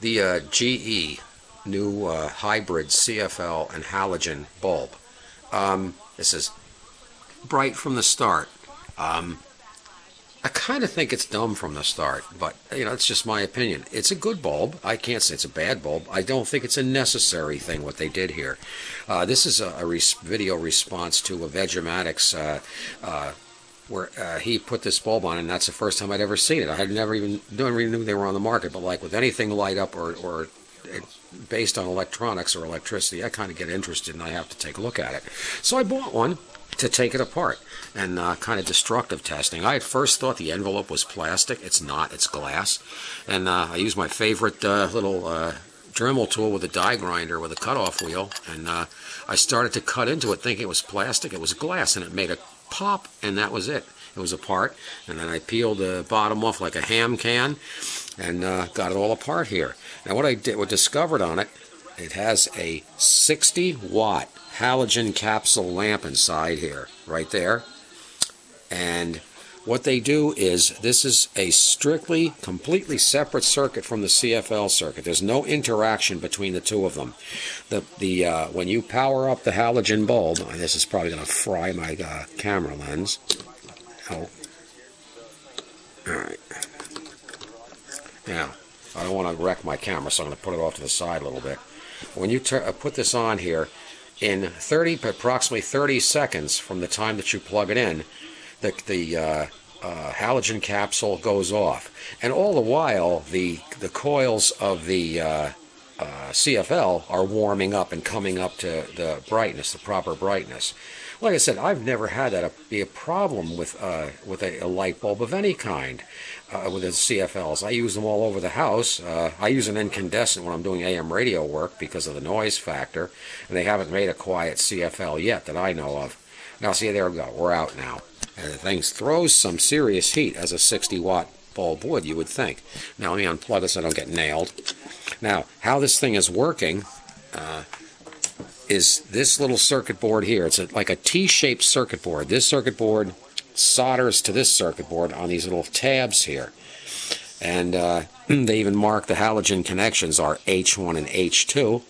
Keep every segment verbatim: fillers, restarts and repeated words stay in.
the uh, G E new uh, hybrid C F L and halogen bulb. Um, this is Brite from the start. Um, I kind of think it's dumb from the start, but you know, it's just my opinion. It's a good bulb. I can't say it's a bad bulb. I don't think it's a necessary thing what they did here. Uh, this is a, a res video response to a Vegomatics uh, uh, where uh, he put this bulb on, and that's the first time I'd ever seen it. I had never even never even knew they were on the market, but like with anything light up or, or based on electronics or electricity, I kind of get interested and I have to take a look at it. So I bought one to take it apart and uh, kind of destructive testing. I at first thought the envelope was plastic. It's not. It's glass. And uh, I used my favorite uh, little uh, Dremel tool with a die grinder with a cutoff wheel, and uh, I started to cut into it thinking it was plastic. It was glass, and it made a pop, and that was it. It was apart, and then I peeled the bottom off like a ham can, and uh, got it all apart here. Now what I did, what discovered on it, it has a sixty watt halogen capsule lamp inside here, right there. And what they do is, this is a strictly, completely separate circuit from the C F L circuit. There's no interaction between the two of them. The the uh, when you power up the halogen bulb, and this is probably going to fry my uh, camera lens. Oh, all right. Now, I don't want to wreck my camera, so I'm going to put it off to the side a little bit. When you uh, put this on here, in thirty, approximately thirty seconds from the time that you plug it in, the, the uh, uh, halogen capsule goes off, and all the while the the coils of the uh, uh, C F L are warming up and coming up to the brightness, the proper brightness. Like I said, I've never had that be a problem with uh, with a, a light bulb of any kind, uh, with the C F Ls. I use them all over the house. Uh, I use an incandescent when I'm doing A M radio work because of the noise factor, and they haven't made a quiet C F L yet that I know of. Now, see, there we go. We're out now. And the thing throws some serious heat, as a sixty watt bulb would, you would think. Now, let me unplug this so I don't get nailed. Now, how this thing is working... Uh, is this little circuit board here. It's a, like a T-shaped circuit board. This circuit board solders to this circuit board on these little tabs here. And uh, they even mark the halogen connections are H one and H two.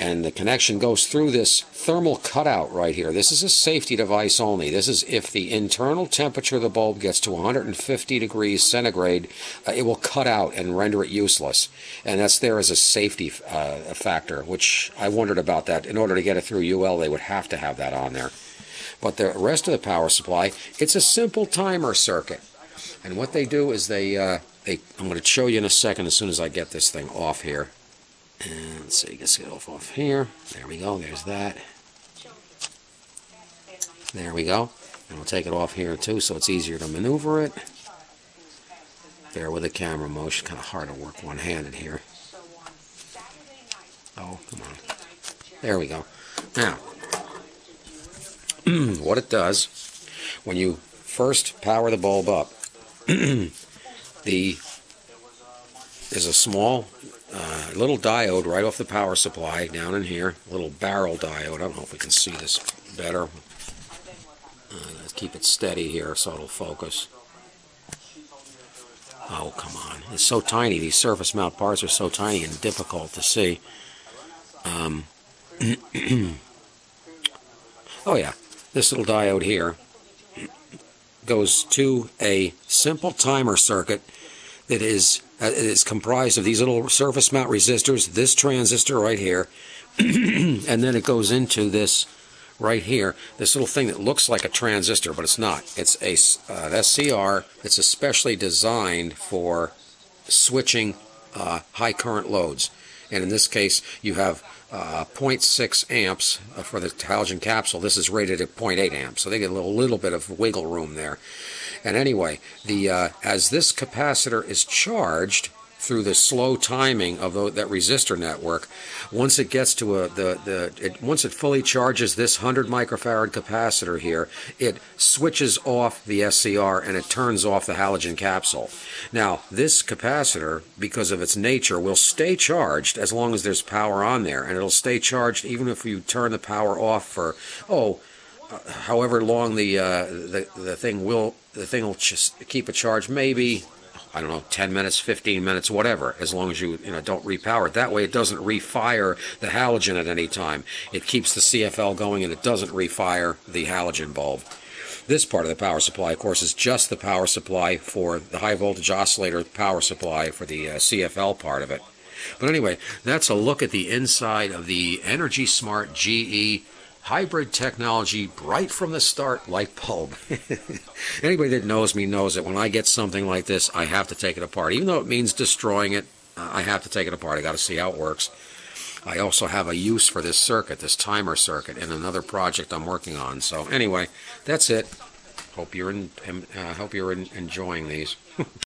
And the connection goes through this thermal cutout right here. This is a safety device only. This is if the internal temperature of the bulb gets to one hundred fifty degrees centigrade, uh, it will cut out and render it useless. And that's there as a safety uh, factor, which I wondered about that. In order to get it through U L, they would have to have that on there. But the rest of the power supply, it's a simple timer circuit. And what they do is they, uh, they I'm going to show you in a second as soon as I get this thing off here. And let's see, let's get off off here. There we go, there's that. There we go. And we'll take it off here too, so it's easier to maneuver it. There with the camera motion, kind of hard to work one-handed here. Oh, come on. There we go. Now, what it does, when you first power the bulb up, the there's a small... Uh, little diode right off the power supply down in here, little barrel diode. I don't know if we can see this better. Uh, let's keep it steady here so it'll focus. Oh, come on. It's so tiny. These surface mount parts are so tiny and difficult to see. Um, oh, yeah. This little diode here goes to a simple timer circuit that is... It is comprised of these little surface mount resistors, this transistor right here, and then it goes into this right here, this little thing that looks like a transistor, but it's not. It's a, uh, an S C R that's especially designed for switching uh, high current loads. And in this case, you have uh, zero point six amps for the halogen capsule. This is rated at zero point eight amps, so they get a little, little bit of wiggle room there. And anyway, the uh, as this capacitor is charged through the slow timing of the, that resistor network, once it gets to a the the it, once it fully charges this one hundred microfarad capacitor here, it switches off the S C R and it turns off the halogen capsule. Now this capacitor, because of its nature, will stay charged as long as there's power on there, and it'll stay charged even if you turn the power off for oh. Uh, however long the, uh, the the thing will the thing will just keep a charge, maybe I don't know, ten minutes, fifteen minutes, whatever, as long as you, you know, don't repower it. That way it doesn't refire the halogen at any time. It keeps the C F L going and it doesn't refire the halogen bulb. This part of the power supply, of course, is just the power supply for the high voltage oscillator power supply for the uh, C F L part of it. But anyway, that's a look at the inside of the Energy Smart G E Hybrid Technology Brite from the Start light bulb. Anybody that knows me knows that when I get something like this, I have to take it apart. Even though it means destroying it, I have to take it apart. I got to see how it works. I also have a use for this circuit, this timer circuit, in another project I'm working on. So anyway, that's it. Hope you're in, uh, hope you're in, enjoying these.